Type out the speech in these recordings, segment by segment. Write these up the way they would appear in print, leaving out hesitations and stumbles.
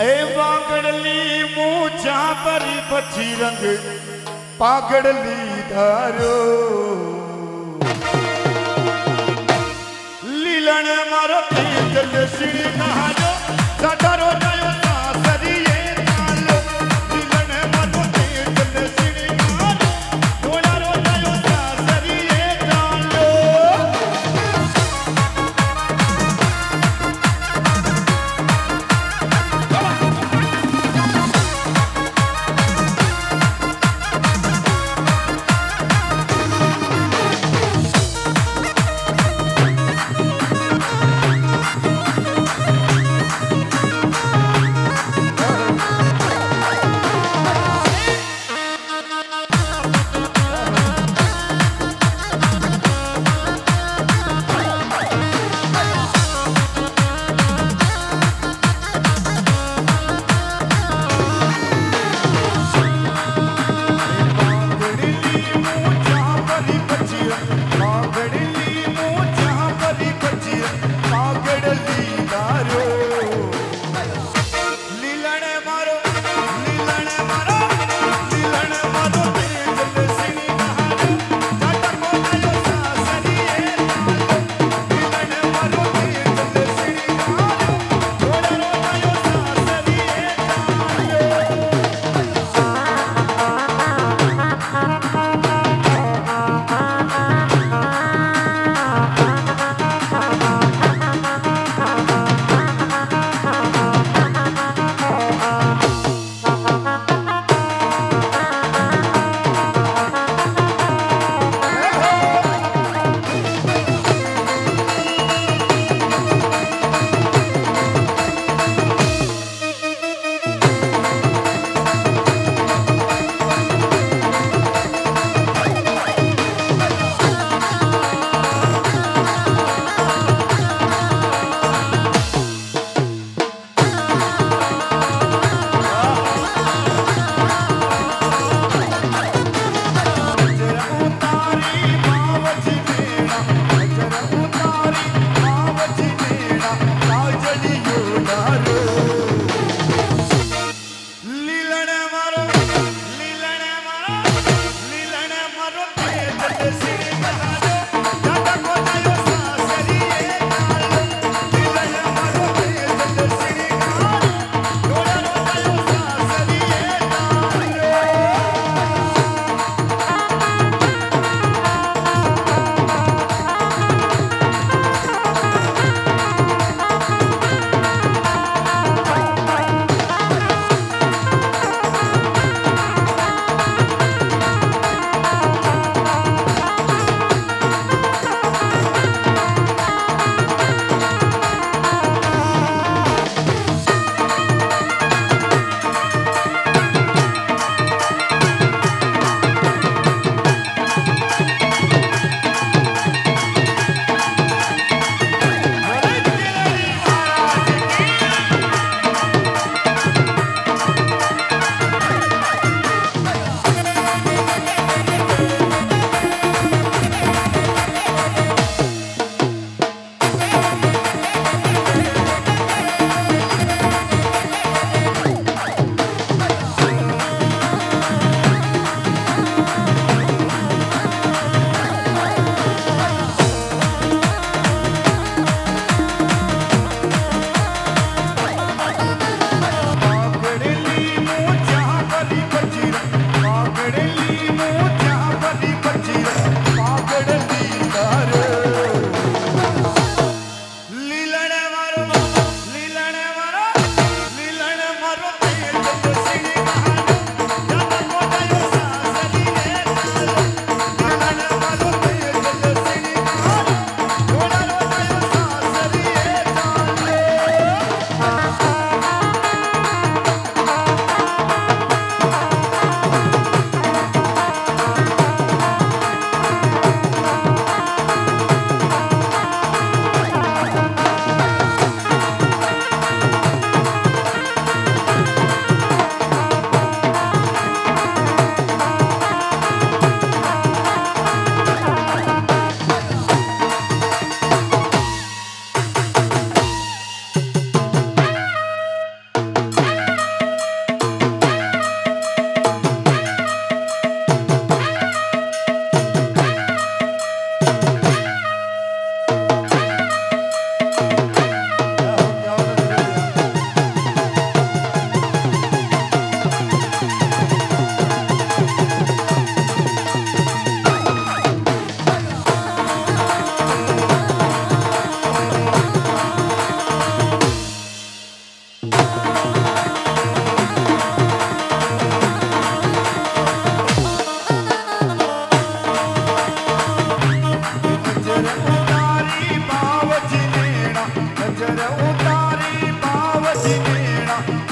ए बागड़ली मूछा भरी पछी रंग पागड़ली धारो लीलन मारो नहारो सटारो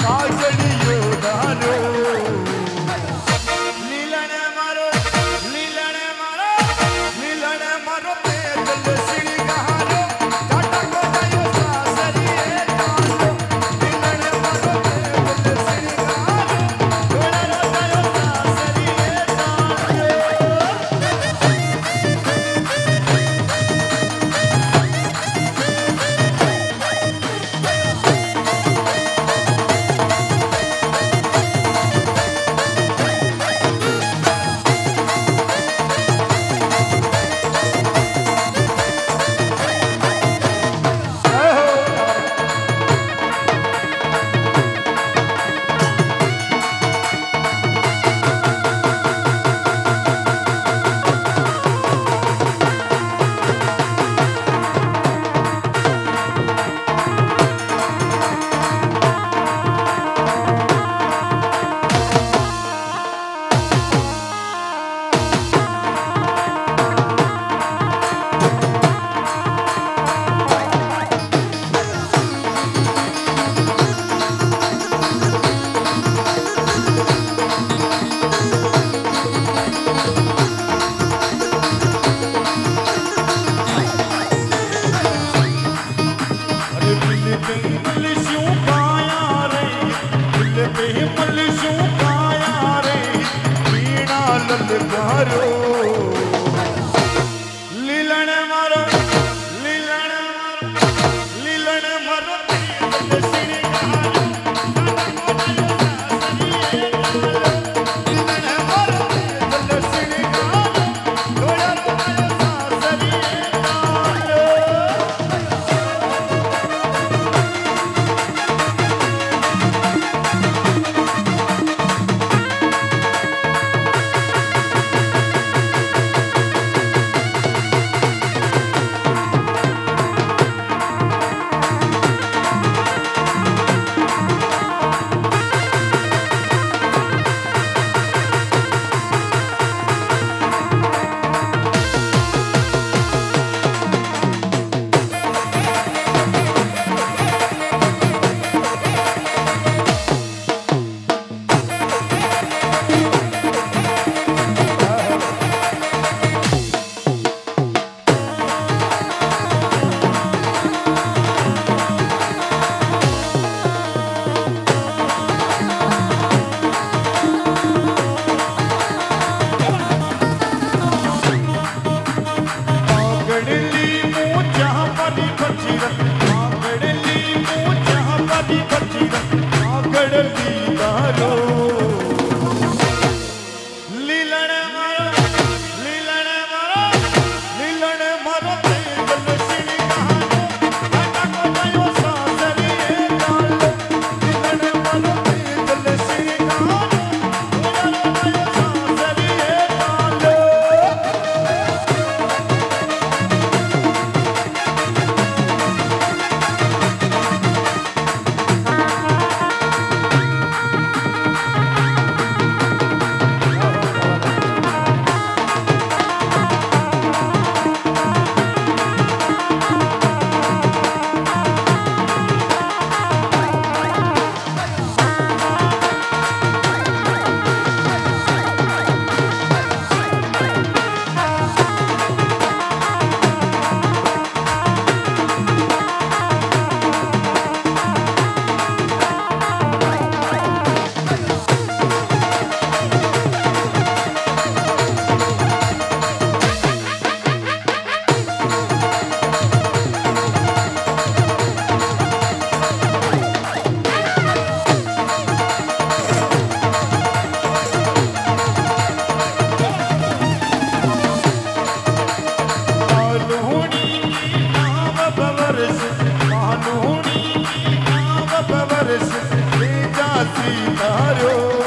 Sitario